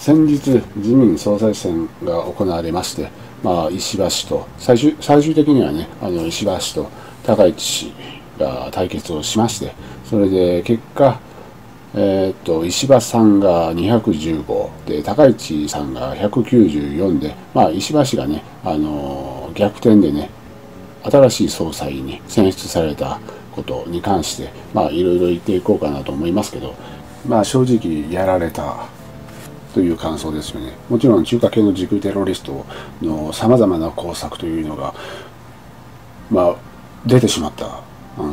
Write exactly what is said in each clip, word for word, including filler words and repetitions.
先日、自民総裁選が行われまして、まあ、石破氏と最終、最終的にはね、あの石破氏と高市氏が対決をしまして、それで結果、えー、っと石破さんがにひゃくじゅうごで高市さんがひゃくきゅうじゅうよんで、まあ、石破氏がね、あのー、逆転でね、新しい総裁に選出されたことに関して、まあ、いろいろ言っていこうかなと思いますけど、まあ、正直やられたという感想ですよね。もちろん中華系の自給テロリストのさまざまな工作というのが、まあ、出てしまった、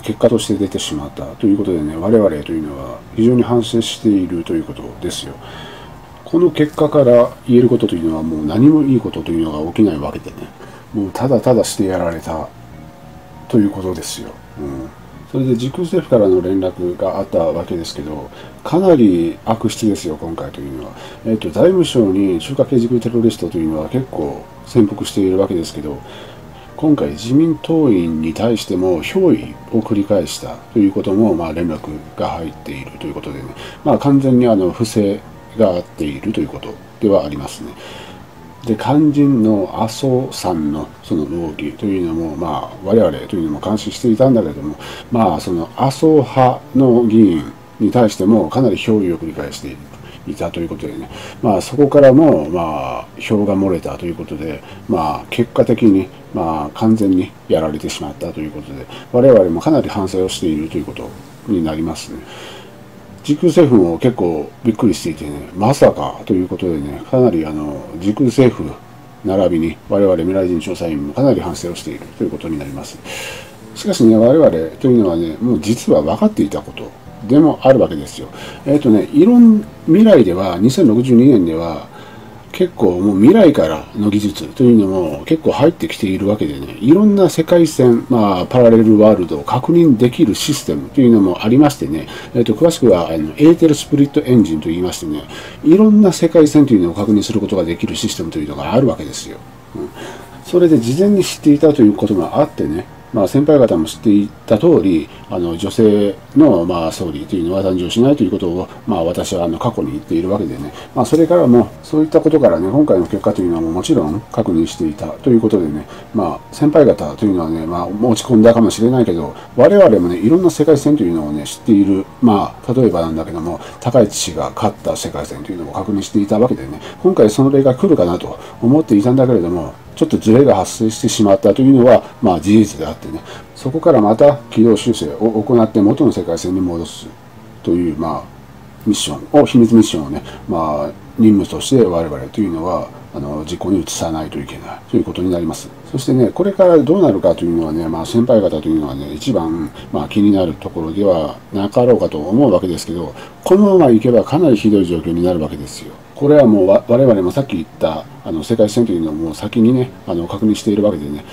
結果として出てしまったということでね、我々というのは非常に反省しているということですよ。この結果から言えることというのは、もう何もいいことというのが起きないわけでね、もうただただしてやられたということですよ。うん、それで時空政府からの連絡があったわけですけど、かなり悪質ですよ、今回というのは。えっと、財務省に中華系自空テロリストというのは結構潜伏しているわけですけど、今回自民党員に対しても憑依を繰り返したということも、まあ、連絡が入っているということでね、まあ、完全にあの不正があっているということではありますね。で、肝心の麻生さんのその動きというのも、まあ、我々というのも監視していたんだけれども、まあ、その麻生派の議員に対してもかなり憑依を繰り返している。いたということでね、まあ、そこからも、まあ、票が漏れたということで、まあ、結果的に、まあ、完全にやられてしまったということで、我々もかなり反省をしているということになりますね。時空政府も結構びっくりしていてね、まさかということでね、かなりあの時空政府並びに我々未来人調査員もかなり反省をしているということになります。しかしね、我々というのはね、もう実は分かっていたことでもあるわけですよ。えっとね、いろん未来ではにせんろくじゅうにねんでは結構もう未来からの技術というのも結構入ってきているわけでね、いろんな世界線、まあ、パラレルワールドを確認できるシステムというのもありましてね、えっと詳しくはあのエーテルスプリットエンジンといいましてね、いろんな世界線というのを確認することができるシステムというのがあるわけですよ。うん、それで事前に知っていたということもあってね、まあ、先輩方も知っていた通り、あの女性のまあ総理というのは誕生しないということを、まあ、私はあの過去に言っているわけでね、まあ、それからもそういったことからね、今回の結果というのはもちろん確認していたということでね、まあ、先輩方というのはね、まあ、持ち込んだかもしれないけど、我々もね、いろんな世界線というのをね、知っている、まあ、例えばなんだけども、高市氏が勝った世界線というのを確認していたわけでね、今回その例が来るかなと思っていたんだけれども、ちょっとズレが発生してしまったというのは、まあ、事実であってね、そこからまた軌道修正を行って元の世界線に戻すという、まあ、ミッションを、秘密ミッションをね、まあ、任務として我々というのは、あの実行に移さないといけないということになります。そしてね、これからどうなるかというのはね、まあ、先輩方というのはね、一番、まあ、気になるところではなかろうかと思うわけですけど、このままいけばかなりひどい状況になるわけですよ。これはもう我々もさっき言ったあの世界線というのをもう先にね、あの確認しているわけでね、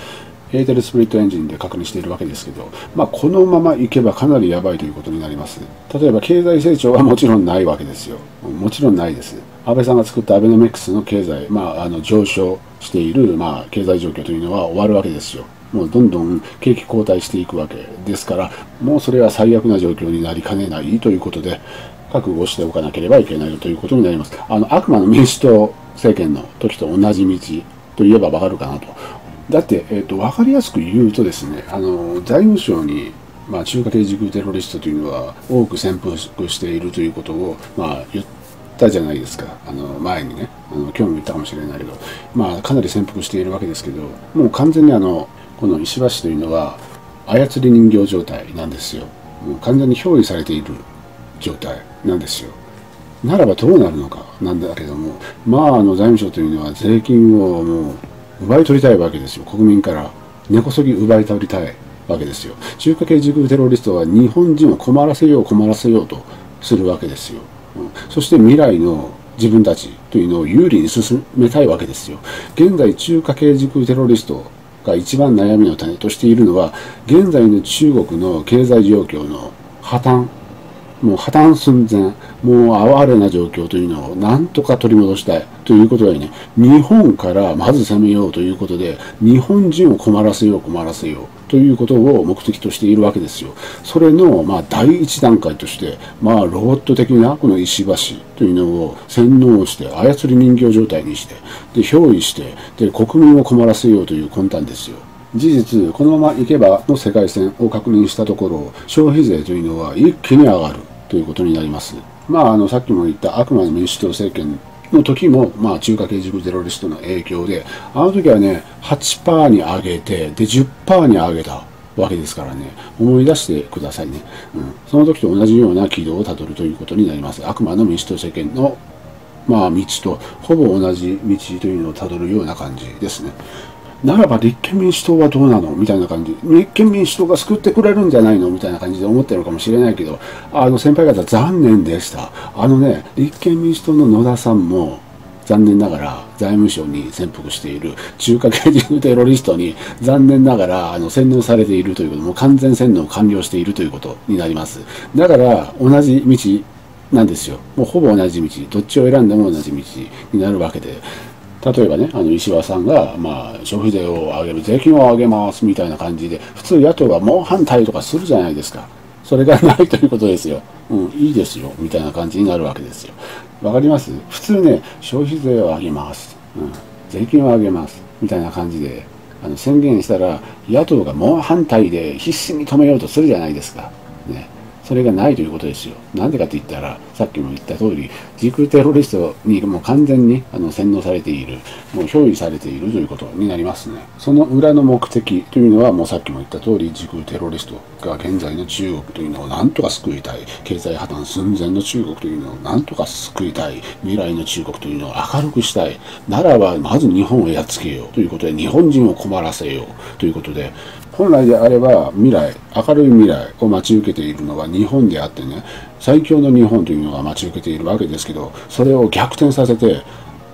エーテルスプリットエンジンで確認しているわけですけど、まあ、このままいけばかなりやばいということになります。例えば経済成長はもちろんないわけですよ。もちろんないです。安倍さんが作ったアベノミクスの経済、まあ、あの上昇している、まあ、経済状況というのは終わるわけですよ。もうどんどん景気後退していくわけですから、もうそれは最悪な状況になりかねないということで、覚悟しておかなければいけないということになります。あの悪魔の民主党政権の時と同じ道と言えばわかるかなと。だって、えーと、わかりやすく言うとですね、あの財務省に、まあ、中華系自空テロリストというのは多く潜伏しているということを、まあ、言ったじゃないですか、あの前にね、あの今日も言ったかもしれないけど、まあ、かなり潜伏しているわけですけど、もう完全にあのこの石破氏というのは操り人形状態なんですよ。もう完全に憑依されている状態なんですよ。ならばどうなるのかなんだけども、まあ、あの財務省というのは税金をもう奪い取りたいわけですよ。国民から根こそぎ奪い取りたいわけですよ。中華系自空テロリストは日本人を困らせよう困らせようとするわけですよ。うん、そして未来の自分たちというのを有利に進めたいわけですよ。現在中華系自空テロリストが一番悩みの種としているのは、現在の中国の経済状況の破綻もう破綻寸前、もう哀れな状況というのをなんとか取り戻したいということでね、日本からまず攻めようということで、日本人を困らせよう困らせようということを目的としているわけですよ。それのまあ第一段階として、まあロボット的なこの石橋というのを洗脳して、操り人形状態にして、で憑依して、で国民を困らせようという魂胆ですよ。事実、このままいけばの世界線を確認したところ、消費税というのは一気に上がるということになります。まあ、あの、さっきも言った悪魔の民主党政権の時も、まあ、中華系ジグゼロリストの影響で、あの時はね、はちパーセント に上げて、で、じゅっパーセント に上げたわけですからね、思い出してくださいね。うん。その時と同じような軌道をたどるということになります。悪魔の民主党政権の、まあ、道と、ほぼ同じ道というのをたどるような感じですね。ならば立憲民主党はどうなのみたいな感じ。立憲民主党が救ってくれるんじゃないのみたいな感じで思ってるのかもしれないけど、あの先輩方残念でした。あのね、立憲民主党の野田さんも残念ながら財務省に潜伏している中華系人テロリストに残念ながらあの洗脳されているということも完全洗脳完了しているということになります。だから同じ道なんですよ。もうほぼ同じ道。どっちを選んでも同じ道になるわけで。例えばね、あの石破さんが、まあ、消費税を上げる、税金を上げますみたいな感じで、普通野党は猛反対とかするじゃないですか。それがないということですよ。うん、いいですよ、みたいな感じになるわけですよ。わかります？普通ね、消費税を上げます。うん、税金を上げます。みたいな感じで、あの宣言したら、野党が猛反対で必死に止めようとするじゃないですか。ね。それがないということですよ。なんでかって言ったら、さっきも言った通り、時空テロリストにもう完全にあの洗脳されている、もう憑依されているということになりますね。その裏の目的というのは、もうさっきも言った通り、時空テロリストが現在の中国というのをなんとか救いたい。経済破綻寸前の中国というのをなんとか救いたい。未来の中国というのを明るくしたい。ならば、まず日本をやっつけようということで、日本人を困らせようということで、本来であれば未来、明るい未来を待ち受けているのは日本であってね、最強の日本というのが待ち受けているわけですけど、それを逆転させて、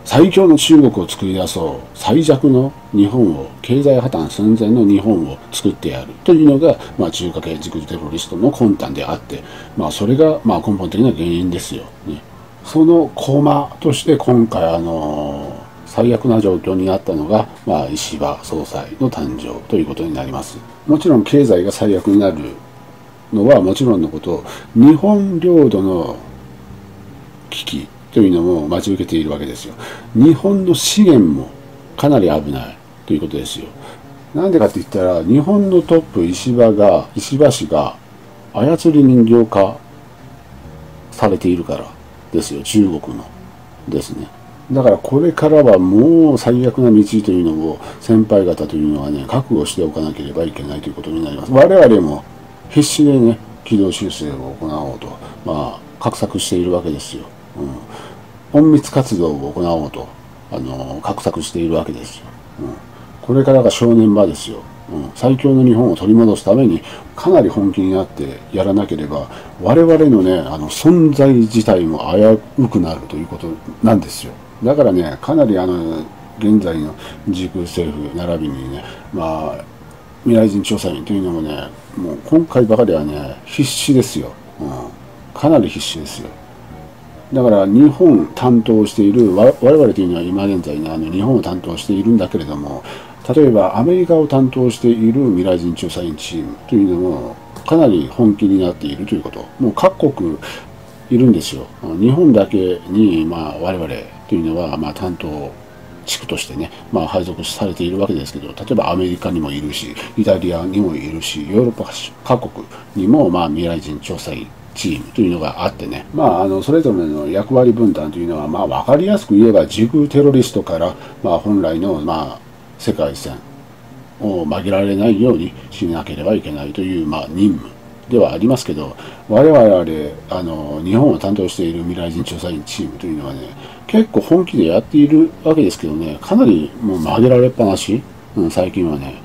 最強の中国を作り出そう、最弱の日本を、経済破綻寸前の日本を作ってやるというのが、まあ、中華系自国テロリストの魂胆であって、まあ、それがまあ根本的な原因ですよ、ね。その駒として今回、あのー、最悪な状況になったのが、まあ、石破総裁の誕生ということになります。もちろん経済が最悪になるのはもちろんのこと、日本領土の危機というのも待ち受けているわけですよ。日本の資源もかなり危ないということですよ。なんでかって言ったら、日本のトップ石破が、石破氏が操り人形化されているからですよ、中国のですね。だからこれからはもう最悪な道というのを先輩方というのはね、覚悟しておかなければいけないということになります。我々も必死でね、軌道修正を行おうと、まあ、画策しているわけですよ。うん。隠密活動を行おうと、あの、画策しているわけですよ。うん。これからが正念場ですよ。うん。最強の日本を取り戻すために、かなり本気になってやらなければ、我々のね、あの、存在自体も危うくなるということなんですよ。だからね、かなりあの、現在の時空政府並びにね、まあ、未来人調査員というのもね、もう今回ばかりはね、必死ですよ。うん。かなり必死ですよ。だから日本担当している、我々というのは今現在ね、あの日本を担当しているんだけれども、例えばアメリカを担当している未来人調査員チームというのも、かなり本気になっているということ。もう各国いるんですよ。日本だけに、まあ我々、というのは、まあ、担当地区としてね、まあ、配属されているわけですけど、例えばアメリカにもいるし、イタリアにもいるし、ヨーロッパ各国にも、まあ、未来人調査員チームというのがあってね、まあ、あのそれぞれの役割分担というのは、まあ、分かりやすく言えば時空テロリストから、まあ、本来の、まあ、世界線を紛られないようにしなければいけないという、まあ、任務ではありますけど、我々あの日本を担当している未来人調査員チームというのはね、結構本気でやっているわけですけどね、かなりもう曲げられっぱなし、うん、最近はね。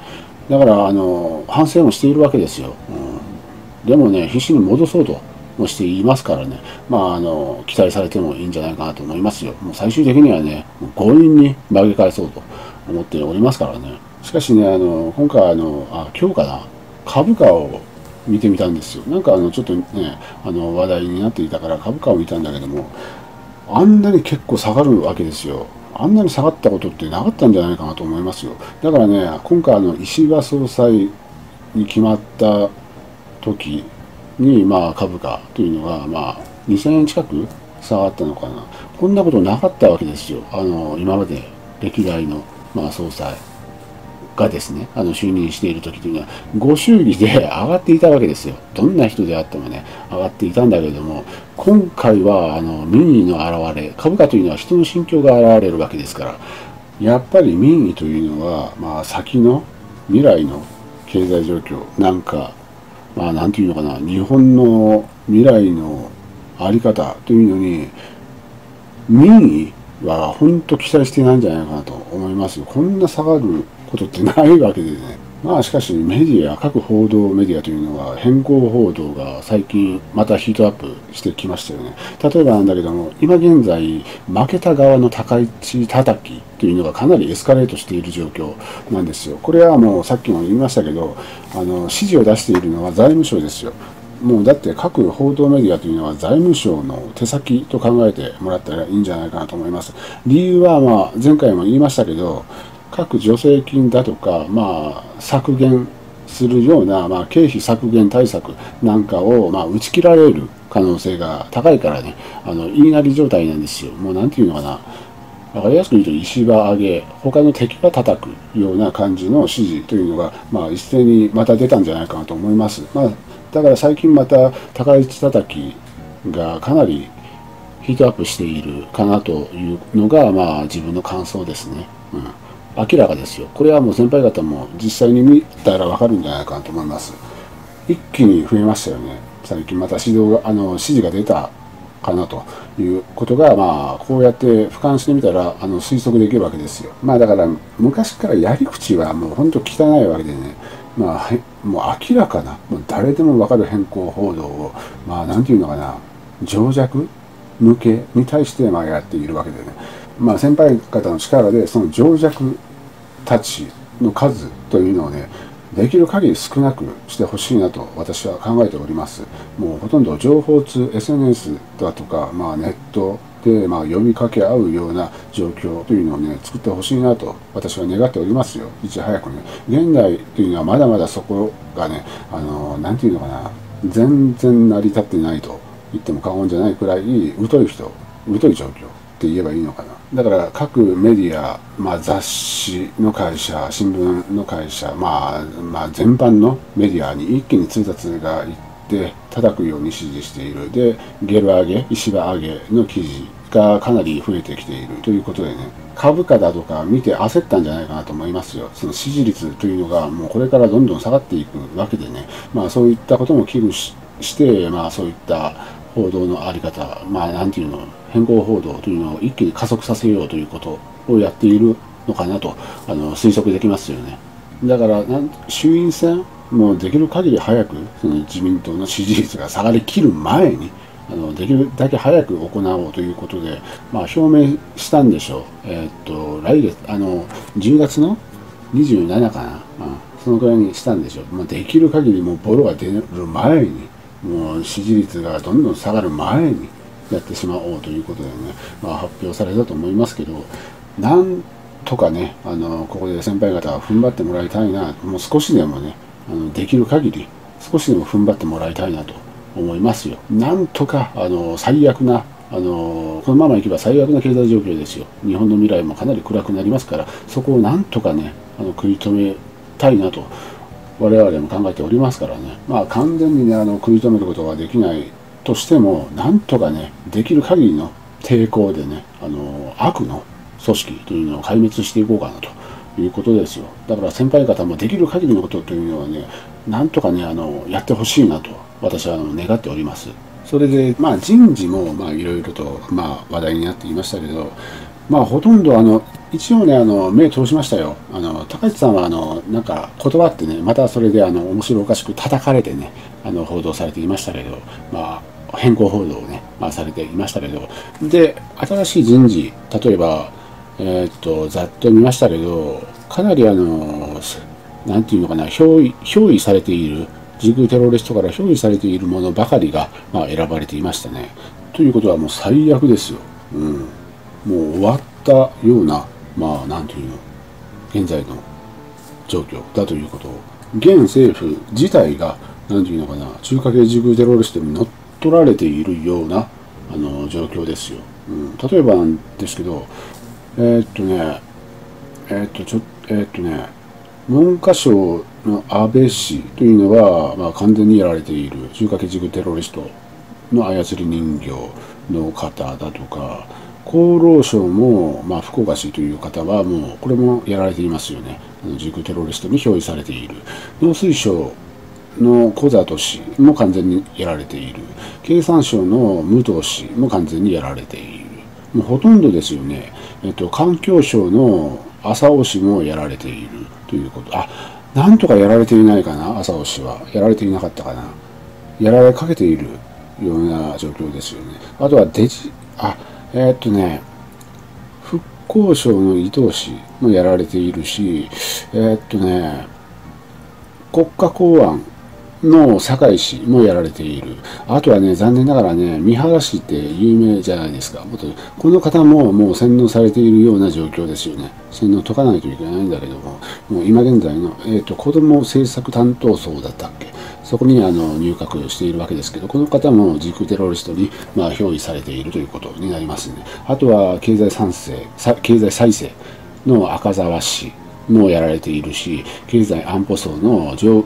だからあの反省もしているわけですよ、うん、でもね、必死に戻そうともしていますからね、まああの期待されてもいいんじゃないかなと思いますよ。もう最終的にはね、強引に曲げ返そうと思っておりますからね。しかしね、あの今回あのあ今日かな、株価を見てみたんですよ。なんかあのちょっとね、あの話題になっていたから株価を見たんだけども、あんなに結構下がるわけですよ。あんなに下がったことってなかったんじゃないかなと思いますよ。だからね、今回あの石破総裁に決まった時に、まあ、株価というのが、まあ、にせんえん近く下がったのかな。こんなことなかったわけですよ。あの今まで歴代の、まあ、総裁がですね、あの就任している時というのはご祝儀で上がっていたわけですよ。どんな人であってもね、上がっていたんだけれども、今回はあの民意の表れ、株価というのは人の心境が現れるわけですから、やっぱり民意というのは、まあ、先の未来の経済状況なんか、まあ、なんていうのかな、日本の未来の在り方というのに民意は本当期待してないんじゃないかなと思いますよ。こんな下がることってないわけでね。まあしかしメディア、各報道メディアというのは変更報道が最近またヒートアップしてきましたよね。例えばなんだけども、今現在負けた側の高市叩きというのがかなりエスカレートしている状況なんですよ。これはもうさっきも言いましたけど、あの指示を出しているのは財務省ですよ。もうだって各報道メディアというのは財務省の手先と考えてもらったらいいんじゃないかなと思います。理由はまあ前回も言いましたけど、各助成金だとか、まあ、削減するような、まあ、経費削減対策なんかを、まあ、打ち切られる可能性が高いからね、あの言いなり状態なんですよ。もうなんていうのかな、分かりやすく言うと石破上げ、他の敵が叩くような感じの指示というのが、まあ、一斉にまた出たんじゃないかなと思います。まあ、だから最近また高市叩きがかなりヒートアップしているかなというのが、まあ、自分の感想ですね。うん、明らかですよ。これはもう先輩方も実際に見たらわかるんじゃないかなと思います。一気に増えましたよね。最近また指導が、あの指示が出たかなということが、まあこうやって俯瞰してみたらあの推測できるわけですよ。まあだから昔からやり口はもう本当汚いわけでね、まあもう明らかな、もう誰でもわかる変更報道を、まあなんていうのかな、情弱向けに対してまあやっているわけでね。まあ先輩方の力でその情弱たちの数というのをね、できる限り少なくしてほしいなと私は考えております。もうほとんど情報通 エスエヌエス だとか、まあ、ネットでまあ読みかけ合うような状況というのをね、作ってほしいなと私は願っておりますよ。いち早くね。現代というのはまだまだそこがね、あのー、なんていうのかな、全然成り立ってないと言っても過言じゃないくらい疎い人、疎い状況って言えばいいのかな。だから各メディア、まあ、雑誌の会社、新聞の会社、まあ、まあ全般のメディアに一気に通達がいって叩くように指示している。でゲル上げ、石破上げの記事がかなり増えてきているということでね、株価だとか見て焦ったんじゃないかなと思いますよ。その支持率というのがもうこれからどんどん下がっていくわけでね、まあ、そういったことも危惧 し, して、まあ、そういった報道のあり方、まあなんていうの、変更報道というのを一気に加速させようということをやっているのかなとあの推測できますよね。だからなん衆院選もできる限り早く、その自民党の支持率が下がりきる前にあのできるだけ早く行おうということで、まあ、表明したんでしょう。えー、っと来月あのじゅうがつのにじゅうしちかな、まあ、そのくらいにしたんでしょう。まあ、できる限りもうボロが出る前に、もう支持率がどんどん下がる前にやってしまおうということでね、まあ、発表されたと思いますけど、なんとかね、あのここで先輩方は踏ん張ってもらいたいな、もう少しでもね、あのできる限り少しでも踏ん張ってもらいたいなと思いますよ。なんとかあの最悪な、あのこのままいけば最悪な経済状況ですよ。日本の未来もかなり暗くなりますから、そこをなんとかね、あの食い止めたいなと我々も考えておりますからね、まあ、完全にね、あの食い止めることはできないとしても、なんとかね、できる限りの抵抗でね、あの悪の組織というのを壊滅していこうかなということですよ。だから先輩方もできる限りのことというのはね、なんとかね、あのやってほしいなと私はあの願っております。それで、まあ、人事もいろいろと、まあ、話題になっていましたけど、まあほとんどあの一応ね、あの目通しましたよ。あの高市さんはあのなんか断ってね、またそれであの面白おかしく叩かれてね、あの報道されていましたけど、まあ、変更報道をね、まあ、されていましたけど、で新しい人事、例えば、えー、っとざっと見ましたけど、かなりあのなんていうのかな、憑依、憑依されている神宮テロリストから表示されているものばかりが、まあ、選ばれていましたね。ということはもう最悪ですよ。うん、もう終わったような、まあなんていうの、現在の状況だということを、現政府自体が、なんていうのかな、中華系神宮テロリストに乗っ取られているようなあの状況ですよ。うん、例えばなんですけど、えー、っとね、えー、っとちょ、えー、っとね、文科省の安倍氏というのは、まあ、完全にやられている中華系神宮テロリストの操り人形の方だとか、厚労省も、まあ、福岡市という方はもうこれもやられていますよね。あの神宮テロリストに表示されている。農水省の小里氏も完全にやられている。経産省の武藤氏も完全にやられている。もうほとんどですよね。えっと、環境省の浅尾氏もやられているということ。あ、なんとかやられていないかな、浅尾氏は。やられていなかったかな。やられかけているような状況ですよね。あとはデジ、あ、えー、っとね、復興省の伊藤氏もやられているし、えー、っとね、国家公安の堺市もやられている。あとはね、残念ながらね、三原市って有名じゃないですか。この方ももう洗脳されているような状況ですよね。洗脳解かないといけないんだけども、もう今現在の、えー、と子ども政策担当層だったっけ、そこにあの入閣しているわけですけど、この方も自空テロリストにまあ憑依されているということになりますね。あとは経済再生、経済再生の赤沢氏もやられているし、経済安保層の上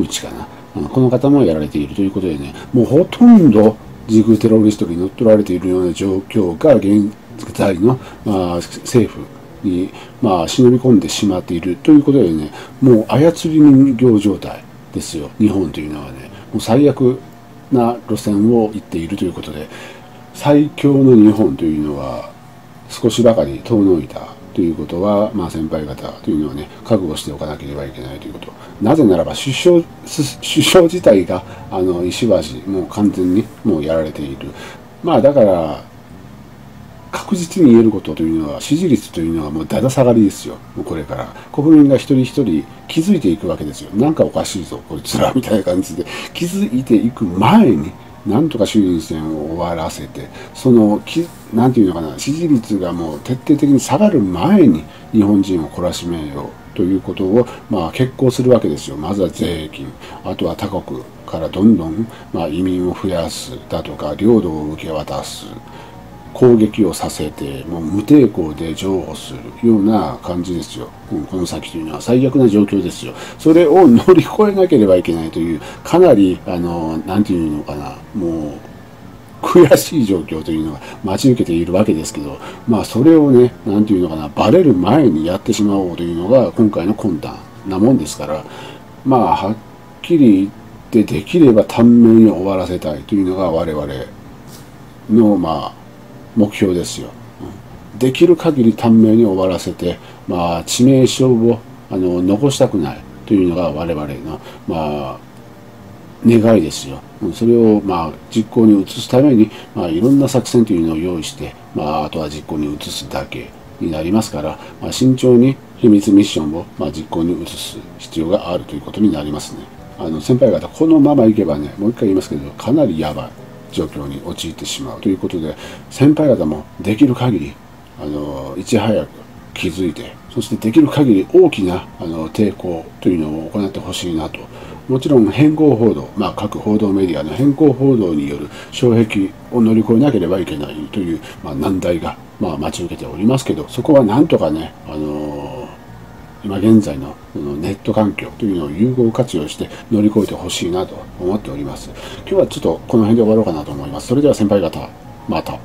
内かな、この方もやられているということでね、もうほとんど自空テロリストに乗っ取られているような状況が現在の、まあ、政府に、まあ、忍び込んでしまっているということでね、もう操り人形状態ですよ、日本というのはね。もう最悪な路線を行っているということで、最強の日本というのは少しばかり遠のいたということは、まあ、先輩方というのはね、覚悟しておかなければいけないということ。なぜならば首相、首相自体があの石破氏、もう完全にもうやられている。まあだから確実に言えることというのは、支持率というのはもうだだ下がりですよ。もうこれから国民が一人一人気づいていくわけですよ。なんかおかしいぞこいつらみたいな感じで気づいていく前に、なんとか衆院選を終わらせて、そのき、なんていうのかな、支持率がもう徹底的に下がる前に日本人を懲らしめようということを、まあ、決行するわけですよ。まずは税金、あとは他国からどんどん、まあ、移民を増やすだとか、領土を受け渡す、攻撃をさせて、もう無抵抗で譲歩するような感じですよ、うん、この先というのは最悪な状況ですよ。それを乗り越えなければいけないという、かなり、あの、なんていうのかな、もう悔しい状況というのが待ち受けているわけですけど、まあ、それをね、なんていうのかな、バレる前にやってしまおうというのが、今回の魂胆なもんですから、まあ、はっきり言って、できれば短命に終わらせたいというのが、我々の、まあ、目標ですよ。できる限り短命に終わらせて、まあ、致命傷をあの残したくないというのが我々の、まあ、願いですよ。それを、まあ、実行に移すために、まあ、いろんな作戦というのを用意して、まあ、あとは実行に移すだけになりますから、まあ、慎重に秘密ミッションを、まあ、実行に移す必要があるということになりますね。あの先輩方、このままいけばね、もう一回言いますけど、かなりやばい状況に陥ってしまうということで、先輩方もできる限りあのいち早く気づいて、そしてできる限り大きなあの抵抗というのを行ってほしいなと。もちろん偏向報道、まあ、各報道メディアの偏向報道による障壁を乗り越えなければいけないという、まあ、難題が、まあ、待ち受けておりますけど、そこはなんとかね、あのー今現在のネット環境というのを有効活用して乗り越えてほしいなと思っております。今日はちょっとこの辺で終わろうかなと思います。それでは先輩方、また。